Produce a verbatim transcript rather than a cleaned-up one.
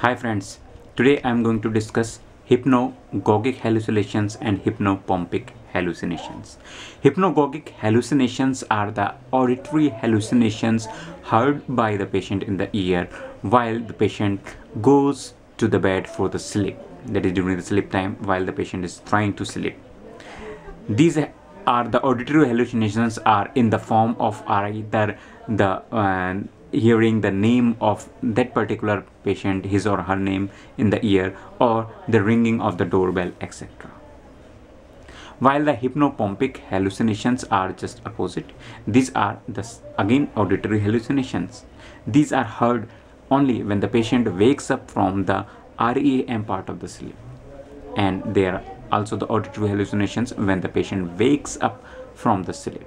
Hi friends, today I am going to discuss hypnogogic hallucinations and hypnopompic hallucinations. Hypnogogic hallucinations are the auditory hallucinations heard by the patient in the ear while the patient goes to the bed for the sleep, that is during the sleep time while the patient is trying to sleep. These are the auditory hallucinations are in the form of either the uh, hearing the name of that particular patient, his or her name in the ear, or the ringing of the doorbell, et cetera. While the hypnopompic hallucinations are just opposite, these are the again auditory hallucinations. These are heard only when the patient wakes up from the R E M part of the sleep, and there are also the auditory hallucinations when the patient wakes up from the sleep.